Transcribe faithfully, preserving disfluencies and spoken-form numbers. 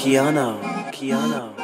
KeyAno, KeyAno.